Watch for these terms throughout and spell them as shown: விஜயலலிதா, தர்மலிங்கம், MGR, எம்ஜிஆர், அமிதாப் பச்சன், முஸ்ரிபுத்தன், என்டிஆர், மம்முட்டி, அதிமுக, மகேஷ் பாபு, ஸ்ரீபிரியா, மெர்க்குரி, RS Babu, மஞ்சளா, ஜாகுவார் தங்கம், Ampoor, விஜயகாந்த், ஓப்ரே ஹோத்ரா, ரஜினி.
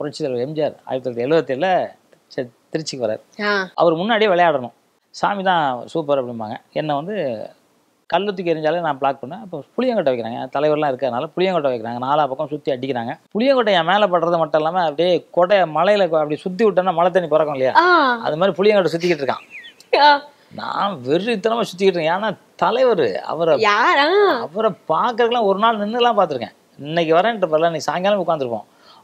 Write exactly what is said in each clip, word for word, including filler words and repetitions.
புரட்சி தலைவர் எம்ஜிஆர் ஆயிரத்தி தொள்ளாயிரத்தி எழுபத்தேழில் திருச்சிக்கு வரார். அவர் முன்னாடியே விளையாடணும், சாமி தான் சூப்பர் அப்படிம்பாங்க. என்னை வந்து கல்லு தூக்கி எறிஞ்சாலே நான் பிளாக் பண்ணேன். அப்போ புளியங்கொட்டை வைக்கிறாங்க, தலைவரெலாம் இருக்கிறதுனால புளியங்கொட்டை வைக்கிறாங்க, நாலா பக்கம் சுற்றி அடிக்கிறாங்க. புளியங்கொட்டை என் மேலே படுறது மட்டும் இல்லாமல் அப்படியே கொட்டை மலையில் அப்படி சுற்றி விட்டோன்னா மழை தண்ணி பிறக்கும் இல்லையா, அது மாதிரி புளியங்கொட்டை சுற்றிக்கிட்டு இருக்கான். நான் வெறும் இத்தனமாக சுற்றிக்கிட்டு இருக்கேன். ஏன்னா தலைவர் அவரை அவரை பார்க்குறதுக்குலாம் ஒரு நாள் நின்றுலாம் பார்த்துருக்கேன். இன்னைக்கு வரேன்ட்டு பரவாயில்ல, இன்னைக்கு சாயங்காலம் உட்காந்துருப்போம்,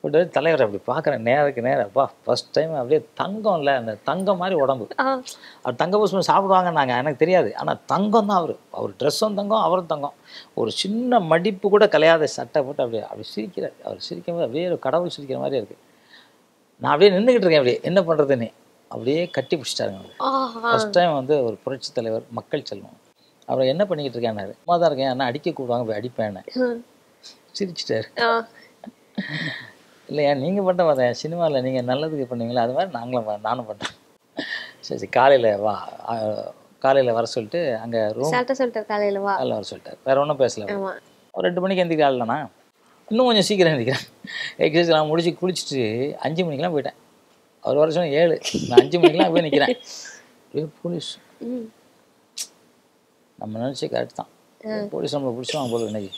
கூப்பிட்டு வர தலைவர் அப்படி பார்க்குறேன் நேருக்கு நேரப்பா. ஃபர்ஸ்ட் டைம் அப்படியே தங்கம் இல்லை, அந்த தங்கம் மாதிரி உடம்பு. அவர் தங்க பூசணம் சாப்பிடுவாங்க, நாங்கள் எனக்கு தெரியாது, ஆனால் தங்கம் தான் அவர். அவர் ட்ரெஸ்ஸும் தங்கம், அவரும் தங்கம். ஒரு சின்ன மடிப்பு கூட கலையாத சட்டை போட்டு அப்படியே அப்படி சிரிக்கிறார். அவர் சிரிக்கும்போது அப்படியே ஒரு கடவுள் சிரிக்கிற மாதிரி இருக்குது. நான் அப்படியே நின்றுக்கிட்டு இருக்கேன், அப்படியே என்ன பண்ணுறதுன்னு அப்படியே கட்டி பிடிச்சிட்டாருங்க. அவர் ஃபர்ஸ்ட் டைம் வந்து ஒரு புரட்சி தலைவர் மக்கள் செல்வம். அவர் என்ன பண்ணிக்கிட்டு இருக்கேன், நான் சும்மா தான் இருக்கேன், ஆனால் அடிக்க கூப்பிடுவாங்க போய் அடிப்பேன். சிரிச்சிட்டாரு. இல்லையா நீங்கள் பண்ண பார்த்தேன் சினிமாவில் நீங்கள் நல்லதுக்கு பண்ணுவீங்களா, அது மாதிரி நாங்களும் நானும் பண்ணுறேன். சரி சரி காலையில் வா, காலையில் வர சொல்லிட்டு அங்கே ரூம் சொல்லிட்டார். காலையில் வா காலையில் வர சொல்லிட்டார். வேறு ஒன்றும் பேசலை. ஒரு ரெண்டு மணிக்கு எந்திரிக்க ஆகலண்ணா, இன்னும் கொஞ்சம் சீக்கிரம் எந்திரிக்கிறேன். எக்ஸசைஸ் நான் முடிச்சு குளிச்சுட்டு அஞ்சு மணிக்கெலாம் போயிட்டேன். அவர் வர சொன்ன ஏழு, நான் அஞ்சு மணிக்கெலாம் போய் நிற்கிறேன். போலீஸ் நம்ம நினச்சி கரெக்ட் தான், போலீஸ் நம்மளை பிடிச்சிடுவாங்க போல, இன்னைக்கு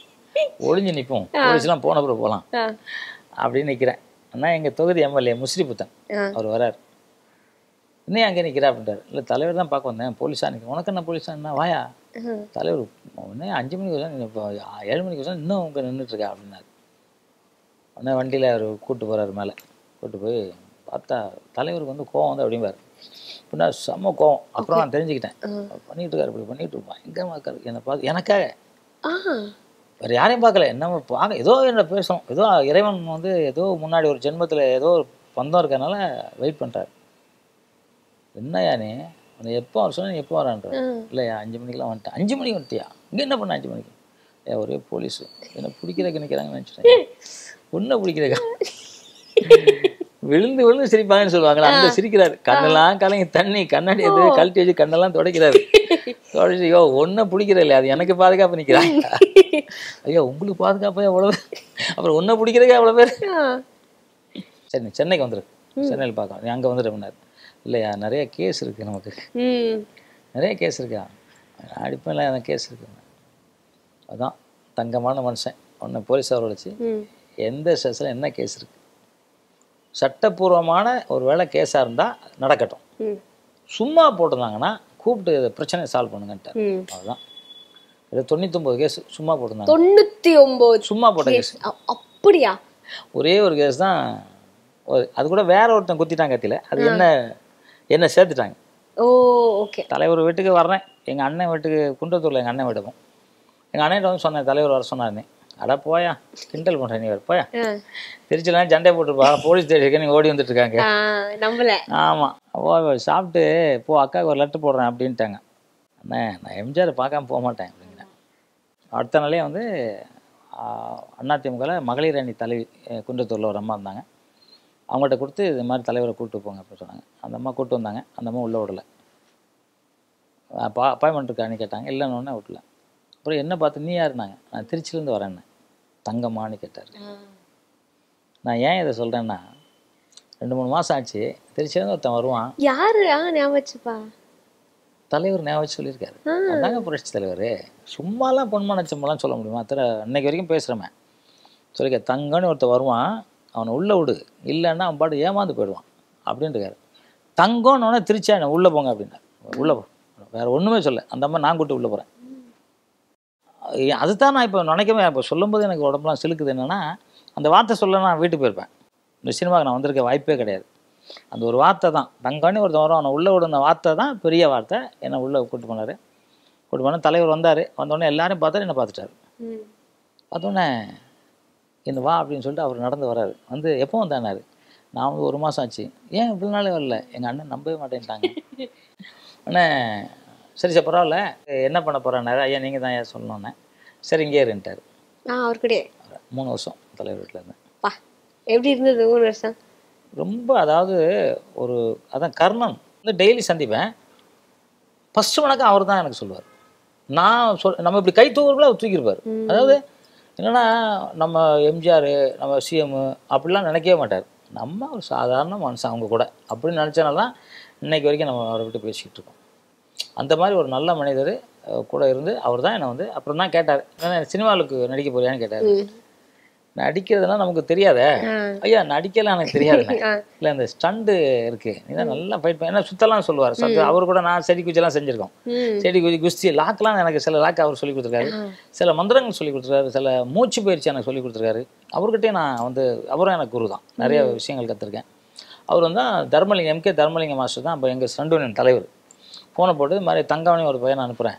ஒழிஞ்சு நிற்போம், போலீஸ்லாம் போன அப்புறம் போகலாம் அப்படின்னு நிற்கிறேன். ஆனால் எங்கள் தொகுதி எம்எல்ஏ முஸ்ரிபுத்தன் அவர் வரார். இன்னும் அங்கே நிற்கிறா அப்படின்றார். இல்லை தலைவர் தான் பார்க்க வந்தேன், போலீஸாக நிற்கிறேன். உனக்கு என்ன போலீஸானா வாயா தலைவர், உடனே அஞ்சு மணிக்கு வச்சா இப்போ ஏழு மணிக்கு வச்சா இன்னும் உங்க நின்றுட்டுருக்கா அப்படின்னாரு. உடனே வண்டியில் அவர் கூப்பிட்டு போகிறார் மேலே. கூப்பிட்டு போய் பார்த்தா தலைவருக்கு வந்து கோவம் வந்து அப்படிம்பார். அப்படின்னா செம்ம கோவம். அப்புறம் நான் தெரிஞ்சுக்கிட்டேன், பண்ணிகிட்டு இருக்காரு இப்படி பண்ணிகிட்டு இருப்பான், எங்கேமா இருக்காரு என்னை பார்த்து. எனக்காக வேறு யாரையும் பார்க்கல, நம்ம பார்க்க ஏதோ என்ன பேசணும், ஏதோ இறைவன் வந்து ஏதோ முன்னாடி ஒரு ஜென்மத்தில் ஏதோ ஒரு பந்தம் இருக்கிறதுனால வெயிட் பண்ணுறாரு. என்னையானே உன்னை எப்போ வர சொன்ன எப்போ வரான்றார். இல்லையா அஞ்சு மணிக்கெலாம் வந்துட்டேன். அஞ்சு மணிக்கு வந்துட்டியா, இங்கே என்ன பண்ண அஞ்சு மணிக்கு? ஏ ஒரே போலீஸு என்னை பிடிக்கிறக்கு நிற்கிறாங்கன்னு நினச்சிட்டேன். ஒன்றை பிடிக்கிறக்கா விழுந்து விழுந்து சிரிப்பாங்கன்னு சொல்லுவாங்களா, அந்த சிரிக்கிறாரு. கண்ணெல்லாம் கலங்கி தண்ணி கண்ணாடி எது கழட்டி வச்சு கண்ணெல்லாம் துடைக்கிறாரு. துடைச்சி ஐயோ ஒன்றும் பிடிக்கிற இல்லையா, அது எனக்கு பாதுகாப்பு நிற்கிறான். ஐயோ உங்களுக்கு பாதுகாப்பா எவ்வளோ பேர், அப்புறம் ஒன்றை பிடிக்கிறக்கா எவ்வளோ பேர். சரி நீ சென்னைக்கு வந்துரு, சென்னையில் பார்க்கலாம், நீ அங்கே வந்துடு அப்படின்னாரு. இல்லையா நிறைய கேஸ் இருக்குது, நமக்கு நிறைய கேஸ் இருக்கா, அடிப்பேன் இல்லை எனக்கு கேஸ் இருக்குது. அதான் தங்கமான மனுஷன் ஒன்று போலீஸ் அவரை வச்சு எந்த ஸ்டேஷனில் என்ன கேஸ் இருக்குது, சட்டப்பூர்வமான ஒரு வேளை கேஸாக இருந்தால் நடக்கட்டும், சும்மா போட்டிருந்தாங்கன்னா கூப்பிட்டு இதை பிரச்சனையை சால்வ் பண்ணுங்கன்ட்டு. அதுதான் இது தொண்ணூத்தொம்பது கேஸ் சும்மா போட்டிருந்தாங்க. தொண்ணூற்றி ஒம்பது சும்மா போட்ட கேஸ். அப்படியா? ஒரே ஒரு கேஸ் தான், அது கூட வேற ஒருத்தன் குத்திட்டாங்க கத்தியில், அது என்ன என்ன சேர்த்துட்டாங்க. ஓ ஓகே. தலைவர் வீட்டுக்கு வர்றேன், எங்கள் அண்ணன் வீட்டுக்கு குன்றத்தூரில் எங்கள் அண்ணன் வீட்டுக்கும். எங்கள் அண்ணன்கிட்ட வந்து சொன்னேன் தலைவர் வர சொன்னார்னே. அட போயா கிண்டல் பண்ற நீ வேறு போயா, திருச்சிலாம் சண்டை போட்டுருப்பா, போலீஸ் ஸ்டேஷனுக்கு நீங்க ஓடி வந்துட்டு இருக்காங்க நம்மள. ஆமா ஓ சாப்பிட்டு போ அக்காவுக்கு ஒரு லெட்டர் போடுறேன் அப்படின்ட்டாங்க. அண்ணே நான் எம்ஜிஆர் பார்க்காம போக மாட்டேன் அப்படிங்கிறேன். அடுத்த நாளே வந்து அதிமுகவில் மகளிர் அணி தலைவி குன்றத்தூரில் ஒரு அம்மா இருந்தாங்க, அவங்கள்ட்ட கொடுத்து இது மாதிரி தலைவரை கூப்பிட்டு போங்க அப்படின்னு சொன்னாங்க. அந்த அம்மா கூப்பிட்டு வந்தாங்க, அந்த அம்மா உள்ளே விடலை. பா அப்பாயின்மெண்ட் இருக்கான்னு கேட்டாங்க, இல்லைன்னு விடல. அப்புறம் என்ன பார்த்து நீ யாருனாங்க, நான் திருச்சிலேருந்து வரேன்னு. தங்கம்மான்னு கேட்டார். நான் ஏன் இதை சொல்கிறேன்னா ரெண்டு மூணு மாதம் ஆச்சு, திருச்சியிலேருந்து ஒருத்தன் வருவான். யாரு ஞாபகப்பா தலைவர் ஞாபகம் சொல்லியிருக்காரு, அதாங்க புரட்சி தலைவர். சும்மாலாம் பொன்மானச்சம்பலாம் சொல்ல முடியுமா, திற அன்னைக்கு வரைக்கும் பேசுகிறோமே சொல்லிக்க. தங்கன்னு ஒருத்தன் வருவான், அவனை உள்ளே விடு, இல்லைன்னா அவன் பாட்டு ஏமாந்து போயிடுவான் அப்படின்ட்டுருக்காரு. தங்கம்னு ஒன்று திருச்சியா என்ன உள்ளே போங்க அப்படின்னாரு. உள்ளே போ, வேறு ஒன்றுமே சொல்ல. அந்த அம்மா நான் கூட்டு உள்ளே போகிறேன். அதுதான் நான் இப்போ நினைக்கவே, இப்போ சொல்லும்போது எனக்கு உடம்புலாம் சிலுக்குது. என்னென்னா அந்த வார்த்தை சொல்ல நான் வீட்டுக்கு போயிருப்பேன், இந்த சினிமாவுக்கு நான் வந்திருக்க வாய்ப்பே கிடையாது. அந்த ஒரு வார்த்தை தான் தங்கன்னு ஒருத்தன் வரும், அவனை உள்ளே விடுன வார்த்தை தான் பெரிய வார்த்தை. என்னை உள்ளே கூப்பிட்டு போனார். கூப்பிட்டு போனால் தலைவர் வந்தார். வந்தோடனே எல்லாரையும் பார்த்தாரு, என்னை பார்த்துட்டாரு. பார்த்தோன்னே இந்த வா அப்படின்னு சொல்லிட்டு அவர் நடந்து வராரு. வந்து எப்போ வந்தானாரு, நான் வந்து ஒரு மாதம் ஆச்சு. ஏன் இவ்வளோ நாளே வரல? எங்கள் அண்ணன் நம்பவே மாட்டேன்ட்டாங்க. உடனே சரி சார் பரவாயில்ல, என்ன பண்ண போகிறாரு ஐயா, நீங்கள் தான் ஏன் சொன்னோன்னே. சரி இங்கே இருந்துட்டார். ஆ அவருக்குடைய மூணு வருஷம் தலைவர் வீட்டில் இருந்தேன். எப்படி இருந்தது மூணு வருஷம்? ரொம்ப அதாவது ஒரு அதான் கர்ணன் வந்து டெய்லி சந்திப்பேன். ஃபஸ்ட்டு வணக்கம் அவர் தான் எனக்கு சொல்லுவார். நான் சொல் நம்ம இப்படி கை தூக்குறதுக்குள்ள அவர் தூக்கியிருப்பார். அதாவது என்னென்னா நம்ம எம்ஜிஆர் நம்ம சிஎம்மு அப்படிலாம் நினைக்கவே மாட்டார். நம்ம ஒரு சாதாரண மனுஷன் அவங்க கூட அப்படின்னு நினச்சனால்தான் இன்றைக்கு வரைக்கும் நம்ம அவரை விட்டு பேசிக்கிட்டு இருக்கோம். அந்த மாதிரி ஒரு நல்ல மனிதர் கூட இருந்து அவர் தான் என்னை வந்து அப்புறம் தான் கேட்டார், சினிமாவுக்கு நடிக்க போறியான்னு கேட்டார். நான் அடிக்கிறதுனா நமக்கு தெரியாத ஐயா, நான் அடிக்கலாம் எனக்கு தெரியாது, இல்லை இந்த ஸ்டண்டு இருக்கு, இதான் நல்லா ஃபைட் பண்ண சுத்தலாம் சொல்லுவார். சத்து அவர் கூட நான் செடி குச்சிலாம் செஞ்சுருக்கோம். செடி குச்சி குஸ்தி லாக்கெலாம் எனக்கு சில லாக் அவர் சொல்லி கொடுத்துருக்காரு, சில மந்திரங்கள் சொல்லி கொடுத்துருக்காரு, சில மூச்சு பயிற்சி எனக்கு சொல்லி கொடுத்துருக்காரு. அவர்கிட்டே நான் வந்து அவரும் எனக்கு குரு தான், நிறைய விஷயங்கள் கற்றுருக்கேன். அவர் வந்து தர்மலிங்கம் எம்கே தர்மலிங்க மாஸ்டர் தான் இப்போ எங்கள் ஸ்டண்டு தலைவர். ஃபோனை போட்டு இது மாதிரி தங்கவனே ஒரு பையனை அனுப்புகிறேன்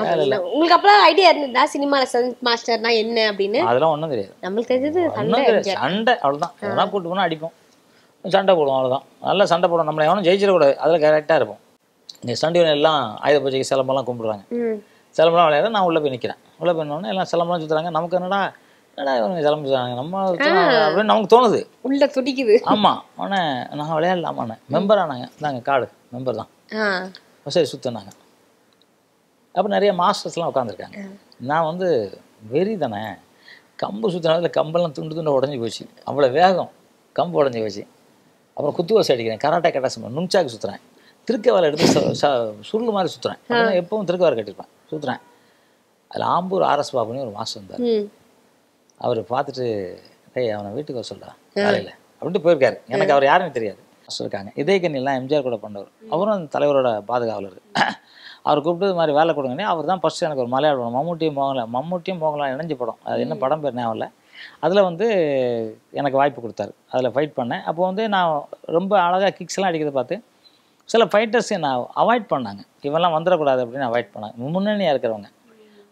உங்களுக்கு அப்பெல்லாம் ஐடியா இருந்ததா சினிமால சந்த் மாஸ்டர்னா என்ன அப்படின்னு? அதெல்லாம் ஒன்றும் தெரியாது. நம்மளுக்கு தெரிஞ்சது சண்டை, அவ்வளோதான். அதெல்லாம் கூப்பிட்டு போனால் அடிப்போம், சண்டை போடுவோம், அவ்வளோதான். நல்லா சண்டை போடுவோம். நம்மளை எவனும் ஜெயிச்சிடக்கூடாது, அதில் கரெக்டாக இருப்போம். இந்த சண்டை எல்லாம் ஆயுத பூஜைக்கு சிலம்பெல்லாம் கும்பிடுறாங்க. சிலம்பெல்லாம் விளையாட நான் உள்ளே போய் நிற்கிறேன். உள்ளே போனோடனே எல்லாம் சிலம்பெல்லாம் சுற்றுறாங்க. நமக்கு என்னடா என்னடா இவங்க சிலம்பு சுற்றுறாங்க நம்ம அப்படின்னு நமக்கு தோணுது, உள்ள துடிக்குது. ஆமாம். ஆனால் நான் விளையாடலாமாண்ணே மெம்பர் ஆனாங்க. நாங்கள் கார்டு மெம்பர் தான். சரி சுற்றினாங்க. அப்போ நிறைய மாஸ்டர்ஸ்லாம் உட்காந்துருக்காங்க. நான் வந்து வெறி தானே, கம்பு சுற்றினதில் கம்பெல்லாம் துண்டு துண்டு உடஞ்சி போச்சு. அவ்வளோ வேகம் கம்பு உடஞ்சி போச்சு. அப்புறம் குத்துவாசி அடிக்கிறேன், கராட்டை கட்டாசம் நும்சாக்கு சுற்றுறேன், திருக்க வேலை எடுத்து சுருள் மாதிரி சுற்றுறேன். அதெல்லாம் எப்பவும் திருக்க வேலை கட்டிருப்பேன், சுற்றுறேன். அதில் ஆம்பூர் ஆர்எஸ் பாபுன்னு ஒரு மாஸ்டர் இருந்தார். அவர் பார்த்துட்டு டேய் அவனை வீட்டுக்கு வர சொல்கிறா காலையில் அப்படின்ட்டு போயிருக்காரு. எனக்கு அவர் யாருன்னு தெரியாது. மாஸ்டர் இருக்காங்க இதே கண்ணிலாம் எம்ஜிஆர் கூட பண்ணவர். அவரும் அந்த தலைவரோட பாதுகாவலர். அவர் கூப்பிட்டு மாதிரி வேலை கொடுங்கன்னே அவர் தான் ஃபஸ்ட்டு எனக்கு ஒரு மலையாள படம் மம்முட்டியும் போகலாம் மம்முட்டியும் போகலாம் இணைஞ்ச படம், அது என்ன படம் பேர் ஞாபகம் இல்லை, அதில் வந்து எனக்கு வாய்ப்பு கொடுத்தாரு. அதில் ஃபைட் பண்ணேன். அப்போ வந்து நான் ரொம்ப அழகாக கிக்ஸ்லாம் அடிக்கிறத பார்த்து சில ஃபைட்டர்ஸ் என்னை அவாய்ட் பண்ணாங்க. இவெல்லாம் வந்துடக்கூடாது அப்படின்னு அவாய்ட் பண்ணாங்க, முன்னணியாக இருக்கிறவங்க.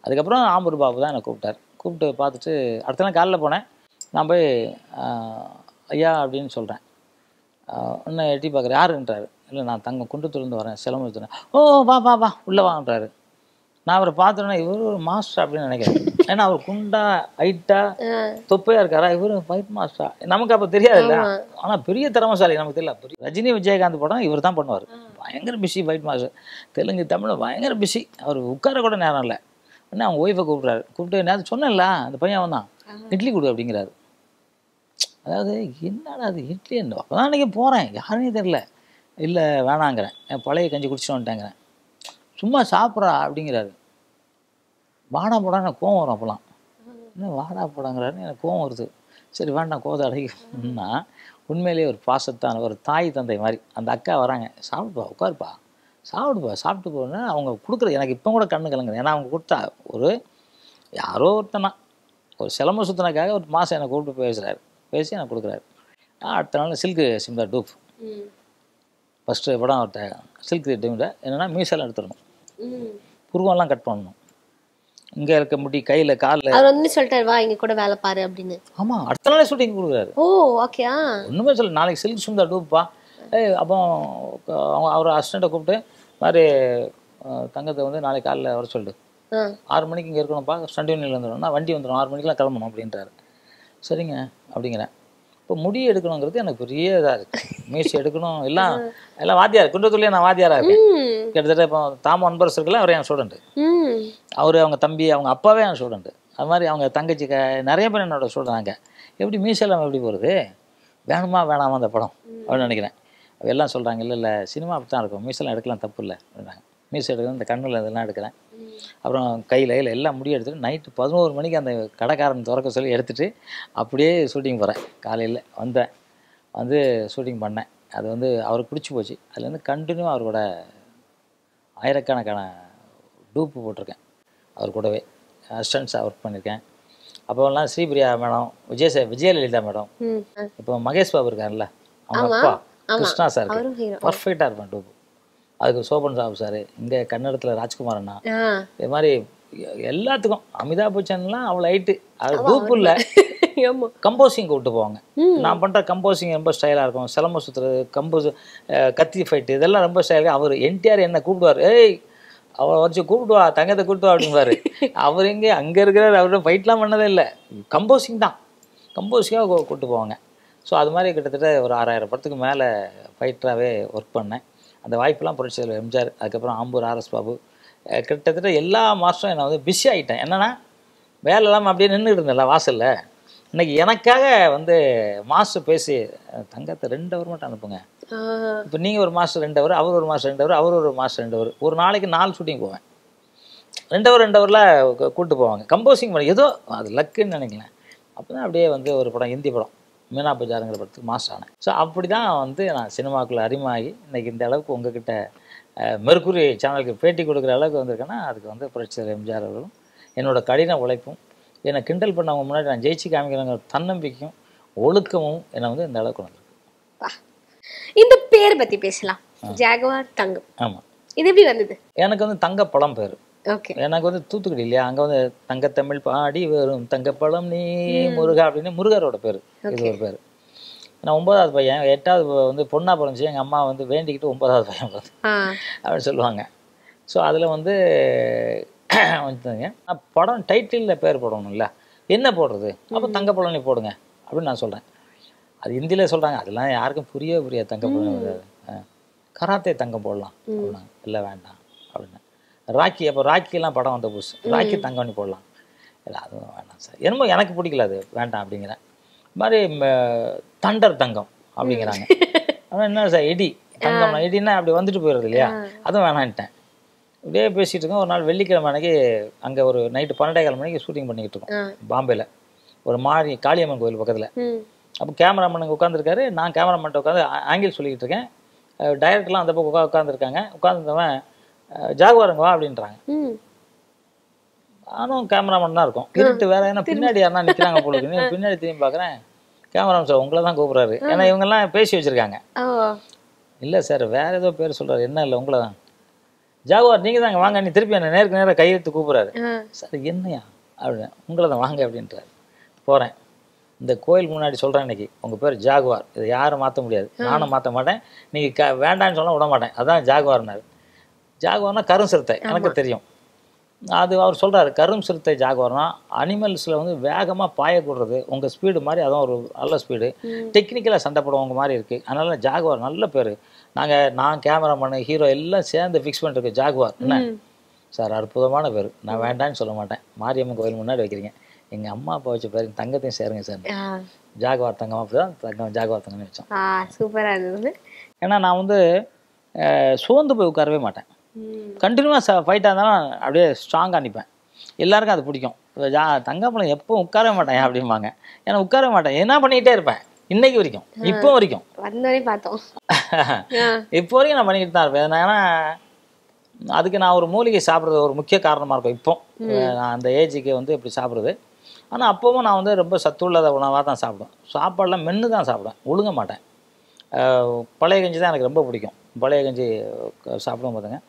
அதுக்கப்புறம் ஆம்பூர் பாபு தான் என்னை கூப்பிட்டார். கூப்பிட்டு பார்த்துட்டு அடுத்த நாள் காலையில் போனேன். நான் போய் ஐயா அப்படின்னு சொல்கிறேன். இன்னும் எட்டி பார்க்குற யாருன்றாரு. இல்லை நான் தங்க குண்டுத்துலேருந்து வரேன், சிலம்புத்துறேன். ஓ வா வா வா உள்ளே வான்றாரு. நான் அவரை பார்த்துட்டேன்னா இவர் ஒரு மாஸ்டர் அப்படின்னு நினைக்கிறேன். ஏன்னா அவர் குண்டா ஹைட்டா தொப்பையாக இருக்காரா, இவர் ஃபைட் மாஸ்டரா நமக்கு அப்போ தெரியாதுல்ல. ஆனால் பெரிய திறமைசாலி நமக்கு தெரியல. பெரிய ரஜினி விஜயகாந்த் படம் இவர் தான் பண்ணுவார். பயங்கர busy fight master, Telugu Tamil பயங்கர பிஸி. அவர் உட்கார கூட நேரம் இல்லை. உடனே அவங்க ஒய்ஃபை கூப்பிட்றாரு. கூப்பிட்டு நேரம் சொன்னேன்ல அந்த பையன் அவன் தான் இட்லி கொடு அப்படிங்கிறாரு. அதாவது என்னடா அது இட்லி என்ன அப்போ தான் அன்றைக்கி போகிறேன், யாருன்னே தெரில. இல்லை வேணாங்கிறேன், என் பழைய கஞ்சி குடிச்சிட்டு வந்துட்டேங்கிறேன். சும்மா சாப்பிட்றா அப்படிங்கிறாரு. வாடா போடா எனக்கு கோவம் வரும். அப்போலாம் இன்னும் வாடா போடாங்கிறாரு, எனக்கு கோவம் வருது. சரி வேண்டாம் கோவத்தை அடைக்கணும்னா உண்மையிலேயே ஒரு பாசத்தான ஒரு தாய் தந்தை மாதிரி அந்த அக்கா வராங்க. சாப்பிடுப்பா உட்காருப்பா சாப்பிடுப்பா சாப்பிட்டு போகணுன்னா அவங்க கொடுக்குறது எனக்கு இப்போ கூட கண்ணு கலங்குது. ஏன்னா அவங்க கொடுத்தா ஒரு யாரோ ஒருத்தனா ஒரு சிலம்பு சுத்தினக்காக ஒரு மாதம் என்னை கூப்பிட்டு பேசுகிறாரு, பேசி எனக்கு கொடுக்குறாரு. அடுத்த நாள் சில்கு சிம்லர் டூப் ஃபஸ்ட்டு படம் அவர்கிட்ட சில்க் டீமில் என்னென்னா மீசெல்லாம் எடுத்துடணும், புருவெல்லாம் கட் பண்ணணும், இங்கே இருக்க முடி கையில் காலில். அவர் வந்து சொல்லிட்டாரு வா இங்கே கூட வேலை பாரு அப்படின்னு. ஆமாம், அடுத்த நாளே ஷூட்டிங் கொடுக்குறாரு. ஓ ஓகே. ஒன்றுமே சொல்ல நாளைக்கு சில்க் சுந்தா டூப்பா. ஏ அப்போ அவங்க அவர் அசிஸ்டண்ட்டை கூப்பிட்டு மாதிரி தங்கத்தை வந்து நாளைக்கு காலையில் வர சொல்லிட்டு ஆறு மணிக்கு இங்கே இருக்கணும்ப்பா, ஸ்டண்ட் யூனியனில் வந்துடணும்னா வண்டி வந்துடும், ஆறு மணிக்கெலாம் கிளம்பணும் அப்படின்றாரு. சரிங்க அப்படிங்கிறேன். இப்போ முடி எடுக்கணுங்கிறது எனக்கு பெரிய இதாக இருக்குது. மீசி எடுக்கணும் எல்லாம் எல்லாம் வாத்தியார் குன்றத்துலேயே நான் வாத்தியாராக இருக்கேன் கிட்டத்தட்ட. இப்போ தாம ஒன்பது இருக்குல்ல, அவரே என் ஸ்டூடெண்ட்டு, அவர் அவங்க தம்பி அவங்க அப்பாவே என் ஸ்டூடெண்ட்டு. அது மாதிரி அவங்க தங்கச்சி க நிறைய பேர் என்னோட ஸ்டூடெண்டாங்க. எப்படி மீசெல்லாம் எப்படி போகிறது, வேணுமா வேணாமா அந்த படம் அப்படின்னு நினைக்கிறேன். அவ எல்லாம் சொல்கிறாங்க இல்லை இல்லை சினிமா அப்படி தான் இருக்கும், மீசெல்லாம் எடுக்கலாம் தப்பு இல்லை அப்படின்னாங்க. மீசை எடுக்கணும் இந்த கண்ணில் இதெல்லாம் எடுக்கிறேன். அப்புறம் கையில் கையில் எல்லாம் முடி எடுத்துகிட்டு நைட்டு பதினோரு மணிக்கு அந்த கடைக்காரன் திறக்க சொல்லி எடுத்துகிட்டு அப்படியே ஷூட்டிங் போகிறேன். காலையில் வந்தேன், வந்து ஷூட்டிங் பண்ணேன். அது வந்து அவருக்கு பிடிச்சி போச்சு. அதில் வந்து கண்டினியூவாக அவர் கூட ஆயிரக்கணக்கான டூப்பு போட்டிருக்கேன். அவர் கூடவே அசிஸ்டன்ஸாக ஒர்க் பண்ணியிருக்கேன். அப்போல்லாம் ஸ்ரீபிரியா மேடம், விஜய விஜயலலிதா மேடம், இப்போ மகேஷ் பாபு இருக்காருல்ல அவங்க அப்பா கிருஷ்ணா சார், பர்ஃபெக்டாக இருப்பேன் டூப்பு. அதுக்கு சோபன் சாப் சார் இங்க கன்னடத்துல ராஜ்குமார் அண்ணா இந்த மாதிரி எல்லாத்துக்கும் அமிதாப் பச்சன்லாம் அவளை ஹைட் அது டூப் இல்ல கம்போசிங் கூட்டி போவாங்க நான் பண்ற கம்போசிங் ரொம்ப ஸ்டைலா இருக்கும் சலம சுத்துற கம்போஸ் கத்தி ஃபைட் இதெல்லாம் ரொம்ப ஸ்டைலா அவர் என்டிஆர் என்ன கூப்பிடுவார் ஏய் அவ வந்து கூப்பிடுவா தங்கத்தை கூப்பிடுவா அப்படிம்பாரு அவர் எங்க அங்க இருக்கறார் அவரோட ஃபைட்லாம் பண்ணதே இல்ல கம்போசிங் தான் கம்போசிங்கா கூட்டி போவாங்க சோ அது மாதிரி கிட்டத்தட்ட ஒரு ஆறாயிரம் படத்துக்கு மேல ஃபைட்டராவே வர்க் பண்ணேன் அந்த வாய்ப்பெல்லாம் புரட்சியாளர் எம்ஜிஆர் அதுக்கு அப்புறம் ஆம்பூர் ஆர்எஸ் பாபு கிட்டத்தட்ட எல்லா மாஸ்டரும் என்ன வந்து பிஸி ஆயிட்டேன் என்னன்னா வேலை இல்லாமல் அப்படியே நின்றுட்டு இருந்தேன்ல வாசல்ல இன்னைக்கு எனக்காக வந்து மாஸ்டர் பேசி தங்கத்தை ரெண்டு ஹவர் மட்டும் அனுப்புங்க இப்போ நீங்கள் ஒரு மாஸ்டர் ரெண்டு ஹவர் அவர் ஒரு மாஸ்டர் ரெண்டு ஹவர் அவர் ஒரு மாஸ்டர் ரெண்டு ஹவர் ஒரு நாளைக்கு நாலு ஷூட்டிங் போவேன் ரெண்டு ஹவர் ரெண்டு ஹவரில் கூப்பிட்டு போவாங்க கம்போசிங் பண்ணி ஏதோ அது லக்குன்னு நினைக்கிறேன் அப்போ தான் அப்படியே வந்து ஒரு படம் ஹிந்தி படம் மீனா பஜாருங்கிற படத்துக்கு மாஸ்டர் ஆனேன் ஸோ அப்படி தான் வந்து நான் சினிமாக்குள்ளே அறிமுகமாகி இன்றைக்கி இந்த அளவுக்கு உங்ககிட்ட மெர்க்குரி சேனலுக்கு பேட்டி கொடுக்குற அளவுக்கு வந்திருக்கேன்னா அதுக்கு வந்து புரட்சியாளர் எம்ஜிஆர் அவர்களும் என்னோடய கடின உழைப்பும் என்னை கிண்டல் பண்ணவங்க முன்னாடி நான் ஜெயிச்சு காமிக்கிறேங்கிற தன்னம்பிக்கையும் ஒழுக்கமும் என்னை வந்து இந்த அளவுக்கு வந்திருக்கு இந்த பேர் பற்றி பேசலாம் ஜாகுவார் தங்கம் ஆமாம் இது எப்படி வந்தது எனக்கு வந்து தங்க பழம் பேர் ஓகே எனக்கு வந்து தூத்துக்குடி இல்லையா அங்கே வந்து தங்கத்தமிழ் பாடி வரும் தங்கப்பழம் நீ முருகா அப்படின்னு முருகரோட பேர் இது ஒரு பேர் நான் ஒன்பதாவது பையன் எட்டாவது வந்து பொண்ணாக பிறந்துச்சு எங்கள் அம்மா வந்து வேண்டிக்கிட்டு ஒன்பதாவது பையன் பிறந்து அப்படின்னு சொல்லுவாங்க ஸோ அதில் வந்து வந்துங்க படம் டைட்டிலில் பேர் போடணும்ல என்ன போடுறது அப்போ தங்கப்பழம் நீ போடுங்க அப்படின்னு நான் சொல்கிறேன் அது ஹிந்தியில் சொல்கிறாங்க அதெல்லாம் யாருக்கும் புரியவே புரியாது தங்கப்பழம் கராத்தே தங்கம் போடலாம் அப்படின்னாங்க இல்லை வேண்டாம் அப்படின்னா ராக்கி அப்போ ராக்கிலாம் படம் வந்த புதுசு ராக்கி தங்கம்னி போடலாம் இல்லை அதுவும் வேண்டாம் சார் என்னமோ எனக்கு பிடிக்கல அது வேண்டாம் அப்படிங்கிறேன் இது மாதிரி தண்டர் தங்கம் அப்படிங்கிறாங்க ஆனால் என்ன சார் எடி தங்கம்னா எடினா அப்படி வந்துட்டு போயிடுறது இல்லையா அதுவும் வேணான்ட்டேன் இப்படியே பேசிகிட்டு இருக்கோம் ஒரு நாள் வெள்ளிக்கிழமை அன்னைக்கு அங்கே ஒரு நைட்டு பன்னெண்டே கால் மணிக்கு ஷூட்டிங் பண்ணிக்கிட்டு இருக்கோம் பாம்பேயில் ஒரு மாரி காளியம்மன் கோயில் பக்கத்தில் அப்போ கேமராமேனுக்கு உட்காந்துருக்காரு நான் கேமராமேன்ட்ட உட்காந்து ஆங்கிள் சொல்லிக்கிட்டு இருக்கேன் டைரக்டர்லாம் அந்த பக்கம் உட்கா உட்காந்துருக்காங்க உட்காந்துருந்தவன் ஜாகுவாருங்க வா அப்படின்றாங்க நானும் கேமராமேன் தான் இருக்கும் இருட்டு வேற ஏன்னா பின்னாடி யாருன்னா நிற்கிறாங்க போல இருக்கு பின்னாடி திரும்பி பார்க்குறேன் கேமராமேன் சார் உங்களை தான் கூப்பிட்றாரு ஏன்னா இவங்கெல்லாம் பேசி வச்சுருக்காங்க இல்லை சார் வேற ஏதோ பேர் சொல்கிறாரு என்ன இல்லை உங்களை தான் ஜாகுவார் நீங்கள் தாங்க வாங்க நீ திருப்பி என்ன நேருக்கு நேராக கையெழுத்து கூப்பிட்றாரு சார் என்னையா அப்படின்னு உங்களை தான் வாங்க அப்படின்றாரு போகிறேன் இந்த கோயில் முன்னாடி சொல்கிறேன் இன்னைக்கு உங்கள் பேர் ஜாகுவார் இதை யாரும் மாற்ற முடியாது நானும் மாற்ற மாட்டேன் நீங்கள் க வேண்டான்னு சொன்னால் விட மாட்டேன் அதான் ஜாகுவார்னாரு ஜாகுவார்னா கரும் சிறுத்தை எனக்கு தெரியும் அது அவர் சொல்கிறாரு கரும் சிறுத்தை ஜாகுவார்னா அனிமல்ஸில் வந்து வேகமாக பாயக்கூடுறது உங்கள் ஸ்பீடு மாதிரி அதுவும் ஒரு நல்ல ஸ்பீடு டெக்னிக்கலாக சண்டை போடுவங்க மாதிரி இருக்குது அதனால ஜாகுவார் நல்ல பேர் நாங்கள் நான் கேமராமேனு ஹீரோ எல்லாம் சேர்ந்து ஃபிக்ஸ் பண்ணிருக்கோம் ஜாகுவார் என்ன சார் அற்புதமான பேர் நான் வேண்டான்னு சொல்ல மாட்டேன் மாரியம்மன் கோயில் முன்னாடி வைக்கிறீங்க எங்கள் அம்மா அப்பா வச்ச பேருங்க தங்கத்தையும் சேருங்க சார் ஜாகுவார் தங்கம் அப்படி தான் தங்கம் ஜாகுவார் தங்கம்னு வச்சோம் சூப்பராக இருந்தது ஏன்னா நான் வந்து சோர்ந்து போய் உட்காரவே மாட்டேன் கண்டினியூவாக ச ஃபைட்டாக இருந்தாலும் அப்படியே ஸ்ட்ராங்காக நிற்பேன் எல்லாருக்கும் அது பிடிக்கும் ஜா தங்கப்பழம் எப்போ உட்கார மாட்டேன் அப்படிம்பாங்க ஏன்னா உட்கார மாட்டேன் என்ன பண்ணிக்கிட்டே இருப்பேன் இன்னைக்கு வரைக்கும் இப்போ வரைக்கும் பார்த்தோம் இப்போ வரைக்கும் நான் பண்ணிக்கிட்டு தான் இருப்பேன் ஏன்னா அதுக்கு நான் ஒரு மூலிகை சாப்பிட்றது ஒரு முக்கிய காரணமாக இருக்கும் இப்போ நான் அந்த ஏஜுக்கு வந்து இப்படி சாப்பிட்றது ஆனால் அப்போவும் நான் வந்து ரொம்ப சத்துள்ளத உணவாக தான் சாப்பிடுவேன் சாப்பாடெலாம் மென்று தான் சாப்பிடுவேன் ஒழுங்க மாட்டேன் பழைய கஞ்சி தான் எனக்கு ரொம்ப பிடிக்கும் பழைய கஞ்சி சாப்பிடும் பார்த்துங்க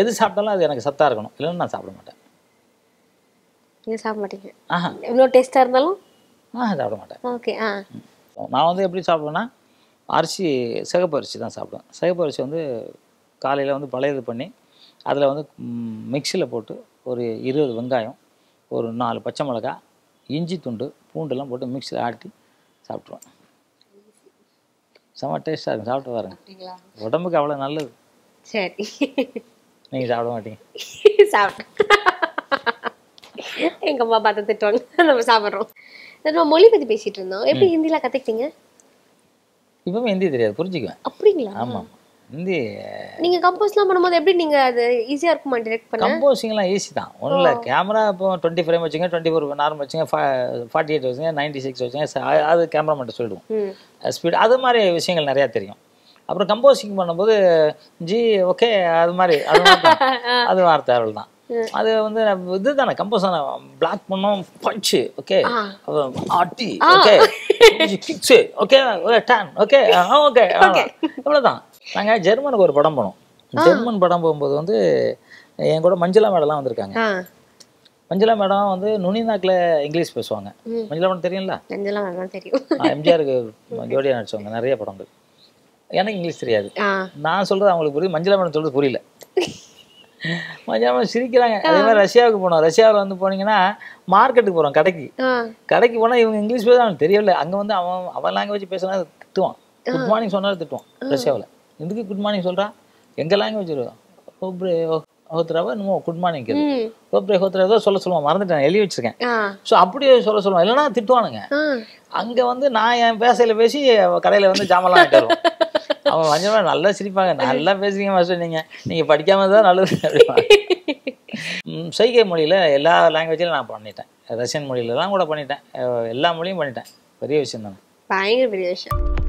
எது சாப்பிட்டாலும் அது எனக்கு சத்தாக இருக்கணும் இல்லைன்னு நான் சாப்பிட மாட்டேன் நீங்கள் சாப்பிட மாட்டீங்க ஆஹா எவ்வளோ டேஸ்ட்டாக இருந்தாலும் ஆ சாப்பிட மாட்டேன் ஓகே ஆ நான் வந்து எப்படி சாப்பிடுவேன்னா அரிசி சிகப்பு அரிசி தான் சாப்பிடுவேன் சிகப்பு அரிசி வந்து காலையில் வந்து பழையது பண்ணி அதில் வந்து மிக்சியில் போட்டு ஒரு இருபது வெங்காயம் ஒரு நாலு பச்சை மிளகா இஞ்சி துண்டு பூண்டுலாம் போட்டு மிக்சியில் ஆட்டி சாப்பிட்ருவேன் செம்ம டேஸ்ட்டாக இருக்கும் சாப்பிட்டு வரேன் உடம்புக்கு அவ்வளோ நல்லது சரி நீங்கள் சாப்பிட மாட்டீங்க சாப்பிட்டேன் எங்கள் அம்மா பார்த்து திட்டுவாங்க நம்ம சாப்பிட்றோம் நம்ம மொழி பற்றி பேசிகிட்டு இருந்தோம் எப்படி ஹிந்திலாம் கற்றுக்கிட்டீங்க இப்போவுமே ஹிந்தி தெரியாது புரிஞ்சுக்குவேன் அப்படிங்களா ஆமாம் ஹிந்தி நீங்கள் கம்போஸ்லாம் பண்ணும்போது எப்படி நீங்கள் அது ஈஸியாக இருக்குமா டிரெக்ட் பண்ண கம்போஸிங்லாம் ஈஸி தான் ஒன்றும் இல்லை கேமரா இப்போ டுவெண்ட்டி ஃபைவ் வச்சுங்க டுவெண்ட்டி ஃபோர் நார்மல் வச்சுங்க ஃபா ஃபார்ட்டி எயிட் வச்சுங்க நைன்ட்டி சிக்ஸ் வச்சுங்க அது கேமரா மட்டும் சொல்லிடுவோம் ஸ்பீட் அது மாதிரி விஷயங்கள் நிறையா தெரியும் அப்புறம் கம்போசிங் பண்ணும்போது ஜி ஓகே அது மாதிரி அது அது வார்த்தை அவள் தான் அது வந்து இது தானே கம்போஸ் தானே பிளாக் பண்ணோம் பஞ்சு ஓகே ஆட்டி ஓகே கிக்ஸு ஓகே ஓகே டேன் ஓகே ஓகே அவ்வளோதான் நாங்கள் ஜெர்மனுக்கு ஒரு படம் போனோம் ஜெர்மன் படம் போகும்போது வந்து என் கூட மஞ்சளா மேடலாம் வந்திருக்காங்க. மஞ்சளா மேடம் வந்து நுனிநாக்கில் இங்கிலீஷ் பேசுவாங்க. மஞ்சளா மேடம் தெரியும்ல? மஞ்சளா மேடம் தெரியும். எம்ஜிஆருக்கு ஜோடியாக நடிச்சவங்க நிறைய படங்கள். எனக்கு இங்கிலீஷ் தெரியாது. நான் சொல்கிறது அவங்களுக்கு புரியுது, மஞ்சளா மேடம் சொல்கிறது புரியல. மஞ்சளா மேடம் சிரிக்கிறாங்க. அதே மாதிரி ரஷ்யாவுக்கு போனோம். ரஷ்யாவில் வந்து போனீங்கன்னா மார்க்கெட்டுக்கு போகிறோம், கடைக்கு. கடைக்கு போனால் இவங்க இங்கிலீஷ் பேச அவனுக்கு தெரியல. அங்கே வந்து அவன் அவன் லாங்குவேஜ் பேசினா திட்டுவான். குட் மார்னிங் சொன்னாலும் திட்டுவான். ரஷ்யாவில் எதுக்கு குட் மார்னிங் சொல்கிறான்? எங்கள் லாங்குவேஜ் இருக்கும். ஓப்ரே ஹோத்ராவை இன்னும் குட் மார்னிங் கேட்குது. ஓப்ரே ஹோத்ரா ஏதோ சொல்ல சொல்லுவான், மறந்துட்டேன், எழுதி வச்சுருக்கேன். ஸோ அப்படியே சொல்ல சொல்லுவான், இல்லைன்னா திட்டுவானுங்க. அங்கே வந்து நான் என் பேசையில் பேசி கடையில் வந்து ஜாமான்லாம் ஆகிட்டு அவன் மஞ்சள் மேடம் நல்லா சிரிப்பாங்க. நல்லா பேசுறீங்க மாஸ்டர், நீங்கள் நீங்கள் படிக்காம தான் நல்லது. சைகை மொழியில் எல்லா லாங்குவேஜிலும் நான் பண்ணிட்டேன். ரஷ்யன் மொழியிலலாம் கூட பண்ணிட்டேன். எல்லா மொழியும் பண்ணிட்டேன். பெரிய விஷயம் தானே, பயங்கர பெரிய விஷயம்.